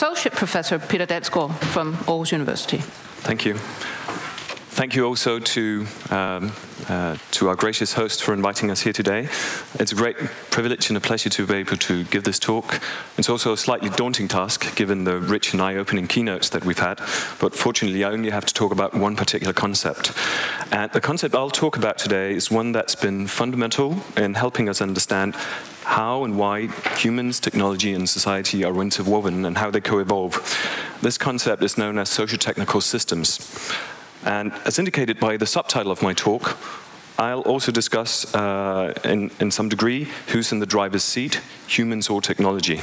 Associate Professor Peter Dalsgaard from Aarhus University. Thank you. Thank you also to our gracious host for inviting us here today. It's a great privilege and a pleasure to be able to give this talk. It's also a slightly daunting task given the rich and eye-opening keynotes that we've had, but fortunately I only have to talk about one particular concept. And the concept I'll talk about today is one that's been fundamental in helping us understand how and why humans, technology, and society are interwoven and how they co-evolve. This concept is known as socio-technical systems. And as indicated by the subtitle of my talk, I'll also discuss, in some degree, who's in the driver's seat, humans or technology.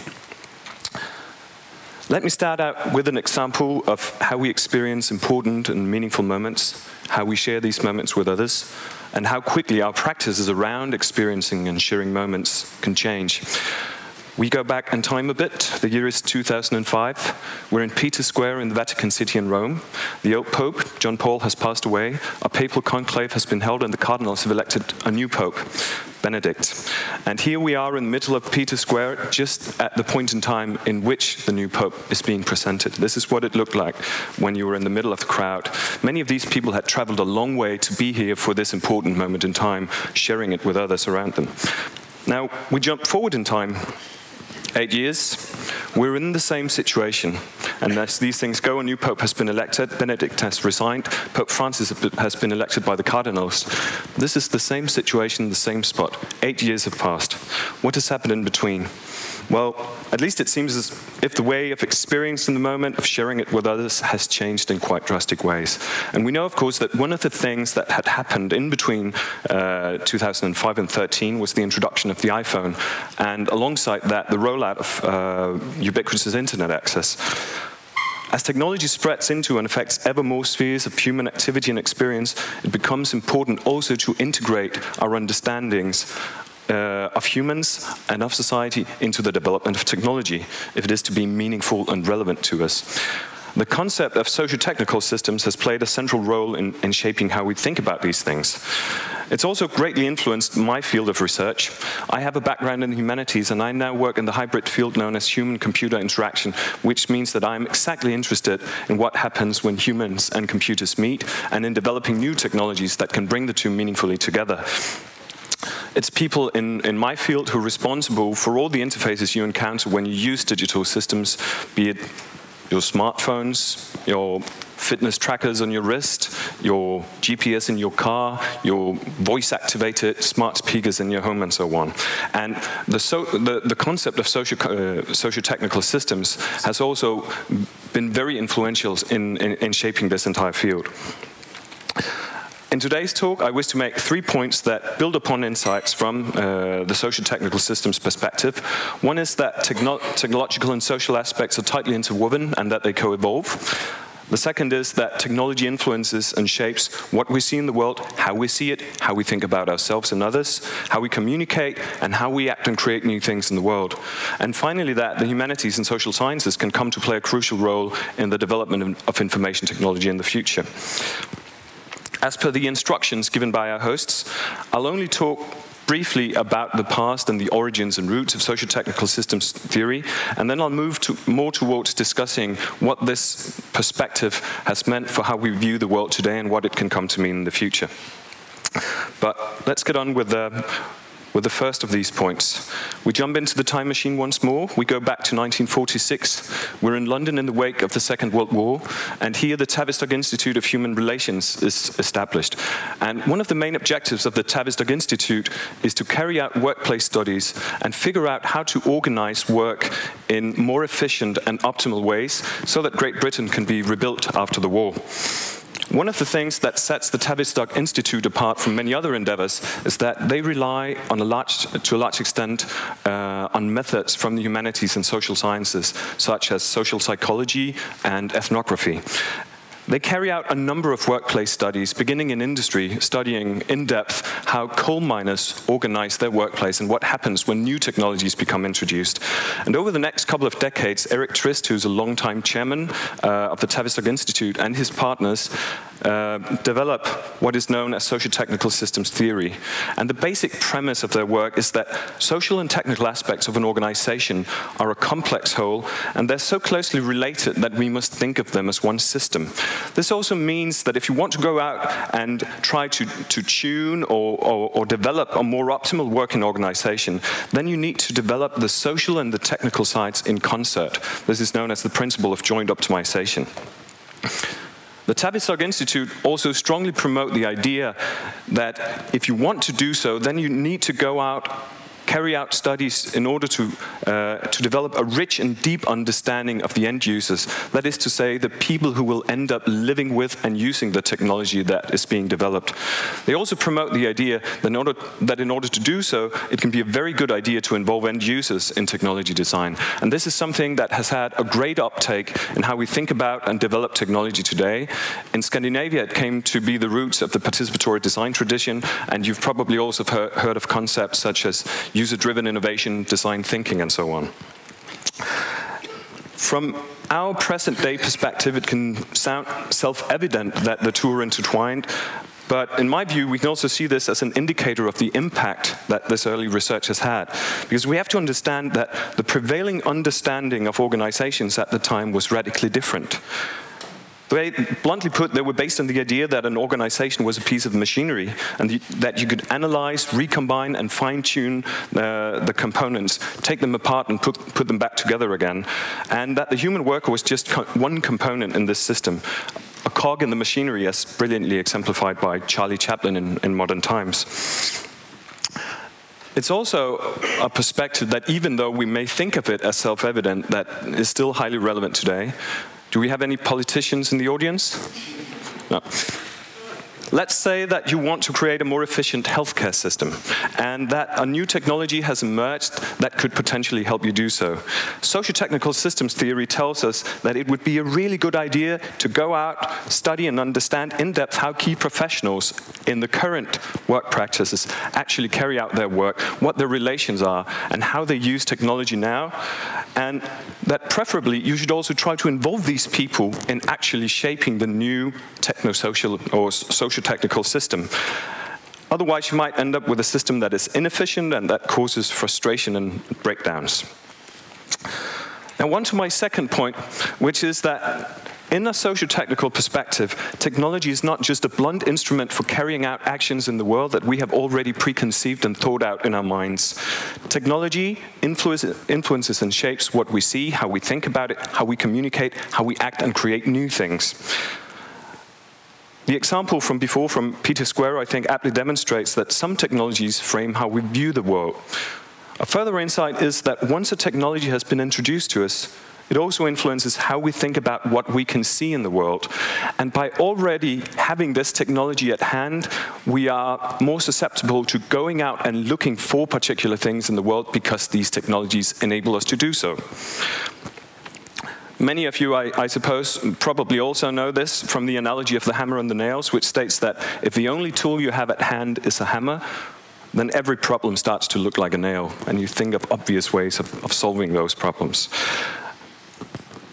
Let me start out with an example of how we experience important and meaningful moments, how we share these moments with others, and how quickly our practices around experiencing and sharing moments can change. We go back in time a bit. The year is 2005. We're in Peter Square in the Vatican City in Rome. The old Pope, John Paul, has passed away. A papal conclave has been held and the cardinals have elected a new Pope, Benedict. And here we are in the middle of Peter Square, just at the point in time in which the new Pope is being presented. This is what it looked like when you were in the middle of the crowd. Many of these people had traveled a long way to be here for this important moment in time, sharing it with others around them. Now, we jump forward in time. 8 years, we're in the same situation. And as these things go, a new Pope has been elected, Benedict has resigned, Pope Francis has been elected by the cardinals. This is the same situation, the same spot. 8 years have passed. What has happened in between? Well, at least it seems as if the way of experiencing the moment, of sharing it with others, has changed in quite drastic ways. And we know, of course, that one of the things that had happened in between 2005 and 2013 was the introduction of the iPhone, and alongside that, the rollout of ubiquitous internet access. As technology spreads into and affects ever more spheres of human activity and experience, it becomes important also to integrate our understandings of humans and of society into the development of technology, if it is to be meaningful and relevant to us. The concept of socio-technical systems has played a central role in shaping how we think about these things. It's also greatly influenced my field of research. I have a background in the humanities, and I now work in the hybrid field known as human-computer interaction, which means that I'm exactly interested in what happens when humans and computers meet, and in developing new technologies that can bring the two meaningfully together. It's people in my field who are responsible for all the interfaces you encounter when you use digital systems, be it your smartphones, your fitness trackers on your wrist, your GPS in your car, your voice-activated smart speakers in your home, and so on. And the concept of socio-technical systems has also been very influential in shaping this entire field. In today's talk, I wish to make 3 points that build upon insights from the socio-technical systems perspective. One is that technological and social aspects are tightly interwoven and that they co-evolve. The second is that technology influences and shapes what we see in the world, how we see it, how we think about ourselves and others, how we communicate, and how we act and create new things in the world. And finally, that the humanities and social sciences can come to play a crucial role in the development of information technology in the future. As per the instructions given by our hosts, I'll only talk briefly about the past and the origins and roots of socio-technical systems theory, and then I'll move more towards discussing what this perspective has meant for how we view the world today and what it can come to mean in the future. But let's get on with the first of these points. We jump into the time machine once more. We go back to 1946. We're in London in the wake of the Second World War, and here the Tavistock Institute of Human Relations is established. And one of the main objectives of the Tavistock Institute is to carry out workplace studies and figure out how to organize work in more efficient and optimal ways so that Great Britain can be rebuilt after the war. One of the things that sets the Tavistock Institute apart from many other endeavors is that they rely on to a large extent on methods from the humanities and social sciences, such as social psychology and ethnography. They carry out a number of workplace studies, beginning in industry, studying in depth how coal miners organize their workplace and what happens when new technologies become introduced. And over the next couple of decades, Eric Trist, who's a longtime chairman of the Tavistock Institute, and his partners develop what is known as socio-technical systems theory. And the basic premise of their work is that social and technical aspects of an organization are a complex whole, and they're so closely related that we must think of them as one system. This also means that if you want to go out and try to tune or develop a more optimal working organization, then you need to develop the social and the technical sides in concert. This is known as the principle of joint optimization. The Tavistock Institute also strongly promote the idea that if you want to do so, then you need to go out, carry out studies in order to develop a rich and deep understanding of the end users. That is to say, the people who will end up living with and using the technology that is being developed. They also promote the idea that in order to do so, it can be a very good idea to involve end users in technology design. And this is something that has had a great uptake in how we think about and develop technology today. In Scandinavia, it came to be the roots of the participatory design tradition, and you've probably also heard of concepts such as user-driven innovation, design thinking, and so on. From our present-day perspective, it can sound self-evident that the two are intertwined, but in my view, we can also see this as an indicator of the impact that this early research has had, because we have to understand that the prevailing understanding of organizations at the time was radically different. Bluntly put, they were based on the idea that an organization was a piece of machinery and that you could analyze, recombine, and fine-tune the components, take them apart and put them back together again, and that the human worker was just one component in this system, a cog in the machinery as brilliantly exemplified by Charlie Chaplin in modern times. It's also a perspective that, even though we may think of it as self-evident, that is still highly relevant today. Do we have any politicians in the audience? No. Let's say that you want to create a more efficient healthcare system, and that a new technology has emerged that could potentially help you do so. Socio-technical systems theory tells us that it would be a really good idea to go out, study and understand in depth how key professionals in the current work practices actually carry out their work, what their relations are, and how they use technology now, and that preferably you should also try to involve these people in actually shaping the new techno-social or social technical system. Otherwise, you might end up with a system that is inefficient and that causes frustration and breakdowns. Now, on to my second point, which is that in a socio-technical perspective, technology is not just a blunt instrument for carrying out actions in the world that we have already preconceived and thought out in our minds. Technology influences and shapes what we see, how we think about it, how we communicate, how we act and create new things. The example from before from Peter Square, I think, aptly demonstrates that some technologies frame how we view the world. A further insight is that once a technology has been introduced to us, it also influences how we think about what we can see in the world. And by already having this technology at hand, we are more susceptible to going out and looking for particular things in the world because these technologies enable us to do so. Many of you, I suppose, probably also know this from the analogy of the hammer and the nails, which states that if the only tool you have at hand is a hammer, then every problem starts to look like a nail, and you think of obvious ways of solving those problems.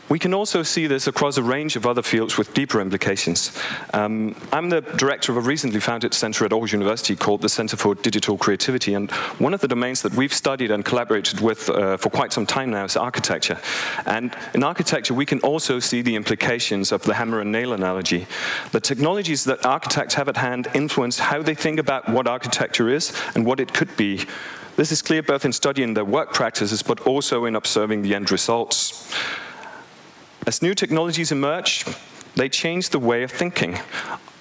We can also see this across a range of other fields with deeper implications. I'm the director of a recently founded center at Aarhus University called the Centre for Digital Creativity, and one of the domains that we've studied and collaborated with for quite some time now is architecture. And in architecture, we can also see the implications of the hammer and nail analogy. The technologies that architects have at hand influence how they think about what architecture is and what it could be. This is clear both in studying their work practices, but also in observing the end results. As new technologies emerge, they change the way of thinking.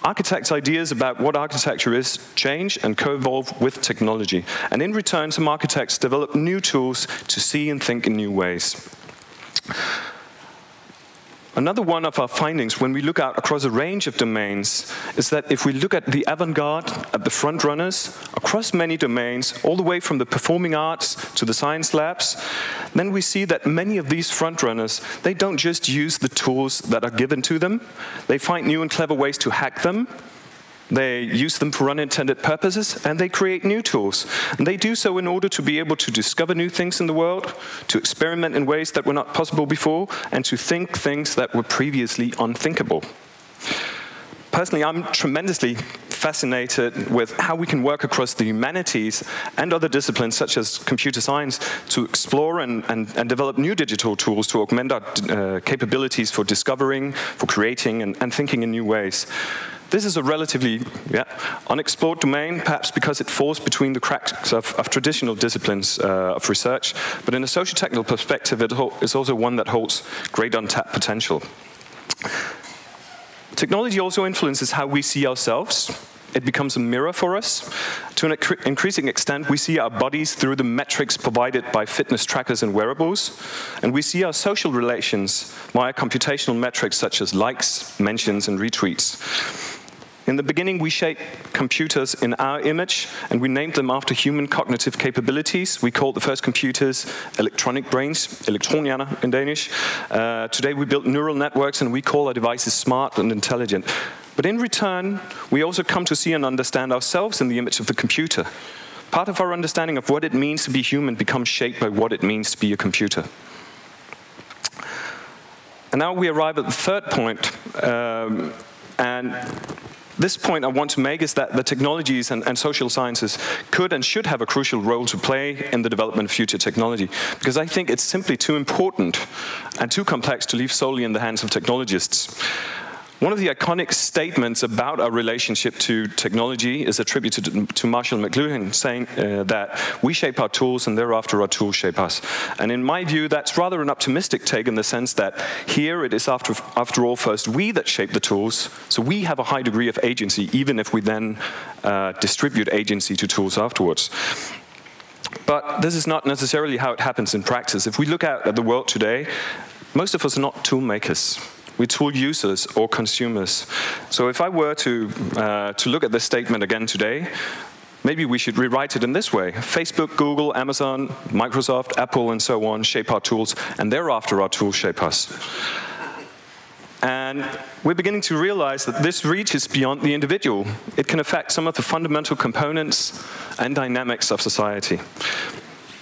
Architects' ideas about what architecture is change and co-evolve with technology. And in return, some architects develop new tools to see and think in new ways. Another one of our findings when we look out across a range of domains is that if we look at the avant-garde, at the front runners, across many domains, all the way from the performing arts to the science labs, then we see that many of these front runners, they don't just use the tools that are given to them, they find new and clever ways to hack them, they use them for unintended purposes, and they create new tools. And they do so in order to be able to discover new things in the world, to experiment in ways that were not possible before, and to think things that were previously unthinkable. Personally, I'm tremendously fascinated with how we can work across the humanities and other disciplines such as computer science to explore and develop new digital tools to augment our capabilities for discovering, for creating, and thinking in new ways. This is a relatively unexplored domain, perhaps because it falls between the cracks of traditional disciplines of research, but in a socio-technical perspective, it's also one that holds great untapped potential. Technology also influences how we see ourselves. It becomes a mirror for us. To an increasing extent, we see our bodies through the metrics provided by fitness trackers and wearables, and we see our social relations via computational metrics such as likes, mentions, and retweets. In the beginning, we shaped computers in our image, and we named them after human cognitive capabilities. We called the first computers electronic brains, elektroniana in Danish. Today, we build neural networks, and we call our devices smart and intelligent. But in return, we also come to see and understand ourselves in the image of the computer. Part of our understanding of what it means to be human becomes shaped by what it means to be a computer. And now we arrive at the third point, and this point I want to make is that the technologies and social sciences could and should have a crucial role to play in the development of future technology, because I think it's simply too important and too complex to leave solely in the hands of technologists. One of the iconic statements about our relationship to technology is attributed to Marshall McLuhan, saying that we shape our tools and thereafter our tools shape us. And in my view, that's rather an optimistic take in the sense that here it is after all first we that shape the tools, so we have a high degree of agency, even if we then distribute agency to tools afterwards. But this is not necessarily how it happens in practice. If we look out at the world today, most of us are not tool makers. We're tool users or consumers. So if I were to look at this statement again today, maybe we should rewrite it in this way. Facebook, Google, Amazon, Microsoft, Apple, and so on shape our tools, and thereafter our tools shape us. And we're beginning to realize that this reaches beyond the individual. It can affect some of the fundamental components and dynamics of society.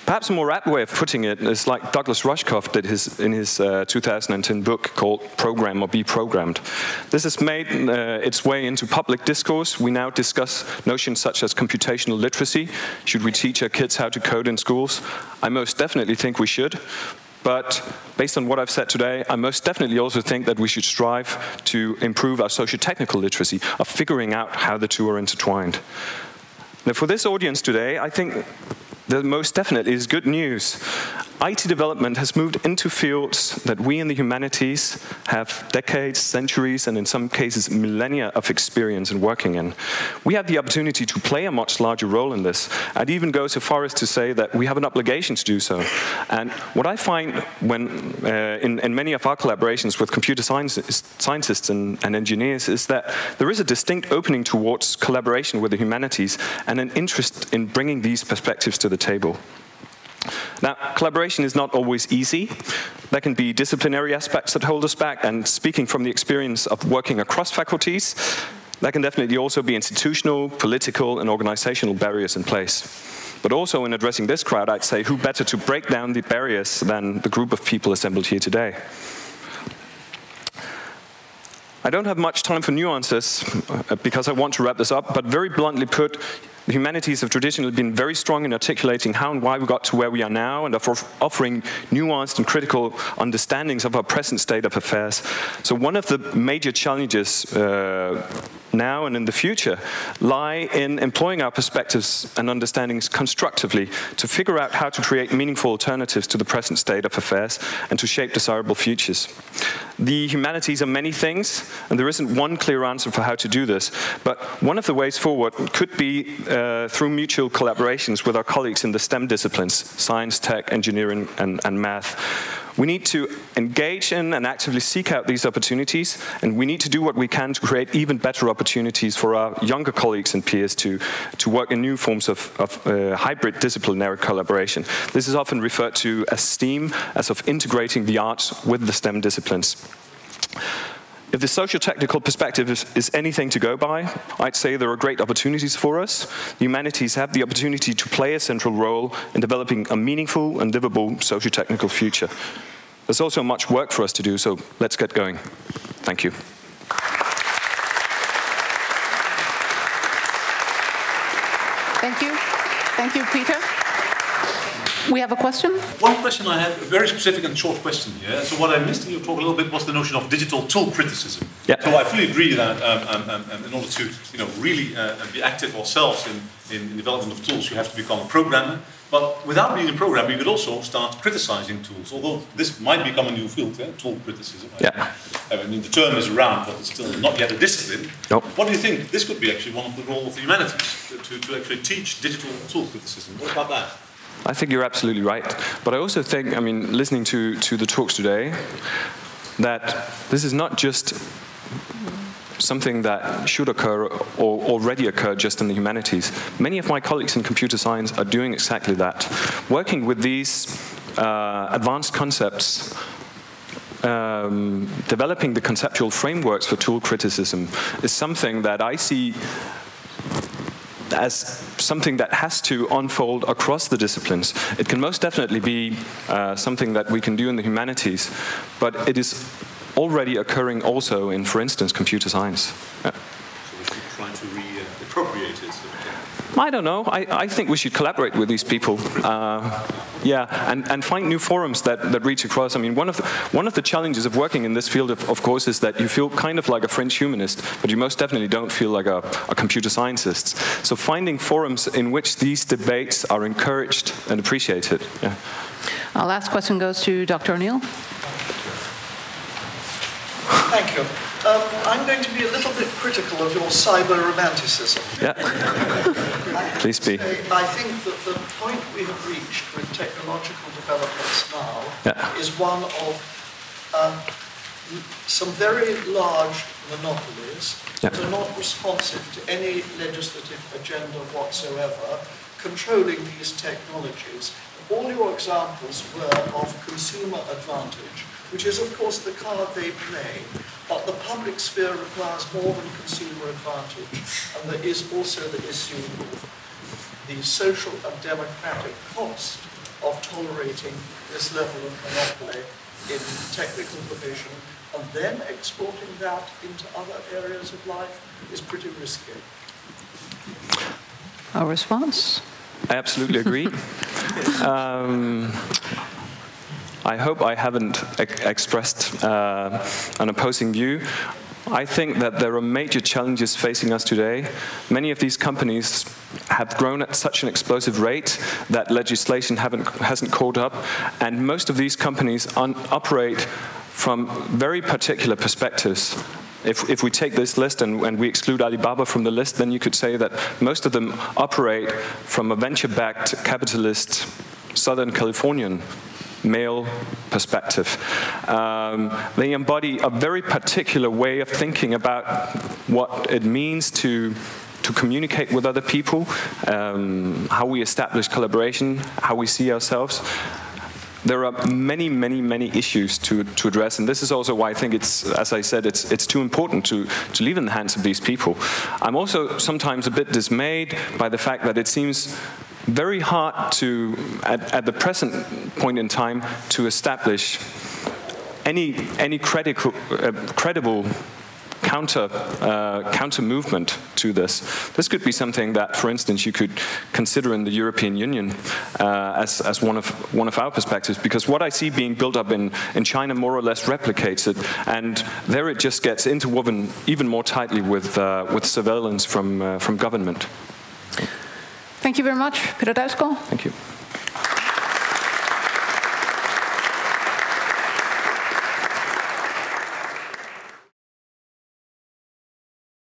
Perhaps a more apt way of putting it is like Douglas Rushkoff did in his 2010 book called Program or Be Programmed. This has made its way into public discourse. We now discuss notions such as computational literacy. Should we teach our kids how to code in schools? I most definitely think we should. But based on what I've said today, I most definitely also think that we should strive to improve our socio-technical literacy of figuring out how the two are intertwined. Now, for this audience today, I think there most definitely is good news. IT development has moved into fields that we in the humanities have decades, centuries, and in some cases millennia of experience in working in. We have the opportunity to play a much larger role in this. I'd even go so far as to say that we have an obligation to do so. And what I find when in many of our collaborations with computer scientists and engineers is that there is a distinct opening towards collaboration with the humanities and an interest in bringing these perspectives to the table. Now, collaboration is not always easy. There can be disciplinary aspects that hold us back, and speaking from the experience of working across faculties, there can definitely also be institutional, political, and organizational barriers in place. But also in addressing this crowd, I'd say who better to break down the barriers than the group of people assembled here today. I don't have much time for nuances because I want to wrap this up, but very bluntly put, the humanities have traditionally been very strong in articulating how and why we got to where we are now and offering nuanced and critical understandings of our present state of affairs. So one of the major challenges now and in the future lie in employing our perspectives and understandings constructively to figure out how to create meaningful alternatives to the present state of affairs and to shape desirable futures. The humanities are many things, and there isn't one clear answer for how to do this, but one of the ways forward could be through mutual collaborations with our colleagues in the STEM disciplines, science, tech, engineering, and math. We need to engage in and actively seek out these opportunities, and we need to do what we can to create even better opportunities for our younger colleagues and peers to work in new forms of hybrid disciplinary collaboration. This is often referred to as STEAM, as of integrating the arts with the STEM disciplines. If the socio-technical perspective is anything to go by, I'd say there are great opportunities for us. The humanities have the opportunity to play a central role in developing a meaningful and livable socio-technical future. There's also much work for us to do, so let's get going. Thank you. Thank you. Thank you, Peter. We have a question? One question I have, a very specific and short question here. So what I missed in your talk a little bit was the notion of digital tool criticism. Yeah. So I fully agree that in order to really be active ourselves in the development of tools, you have to become a programmer. But without being a programmer, you could also start criticizing tools, although this might become a new field, tool criticism. Yeah. I mean, the term is around, but it's still not yet a discipline. Nope. What do you think? This could be actually one of the roles of the humanities, to actually teach digital tool criticism. What about that? I think you're absolutely right. But I also think, I mean, listening to the talks today, that this is not just something that should occur or already occur just in the humanities. Many of my colleagues in computer science are doing exactly that. Working with these advanced concepts, developing the conceptual frameworks for tool criticism is something that I see as something that has to unfold across the disciplines. It can most definitely be something that we can do in the humanities, but it is already occurring also in, for instance, computer science. Yeah. So we should try to reappropriate it. I don't know. I think we should collaborate with these people. Yeah, and find new forums that reach across. I mean, one of the challenges of working in this field, of course, is that you feel kind of like a French humanist, but you most definitely don't feel like a computer scientist. So finding forums in which these debates are encouraged and appreciated. Yeah. Our last question goes to Dr. O'Neill. Thank you. I'm going to be a little bit critical of your cyber romanticism. Yeah. Please be. I think that the point we have reached with technological developments now is one of some very large monopolies that are not responsive to any legislative agenda whatsoever, controlling these technologies. All your examples were of consumer advantage, which is, of course, the card they play. But the public sphere requires more than consumer advantage. And there is also the issue of the social and democratic cost of tolerating this level of monopoly in technical provision, and then exporting that into other areas of life is pretty risky. Our response? I absolutely agree. I hope I haven't expressed an opposing view. I think that there are major challenges facing us today. Many of these companies have grown at such an explosive rate that legislation hasn't caught up, and most of these companies operate from very particular perspectives. If we take this list and we exclude Alibaba from the list, then you could say that most of them operate from a venture-backed capitalist Southern Californian male perspective. They embody a very particular way of thinking about what it means to communicate with other people, how we establish collaboration, how we see ourselves. There are many, many, many issues to address, and this is also why I think it's, as I said, it's too important to leave in the hands of these people. I'm also sometimes a bit dismayed by the fact that it seems very hard to, at the present point in time, to establish any credible counter movement to this. This could be something that, for instance, you could consider in the European Union as one of our perspectives, because what I see being built up in China more or less replicates it, and there it just gets interwoven even more tightly with surveillance from government. Thank you very much, Peter Dalsgaard. Thank you.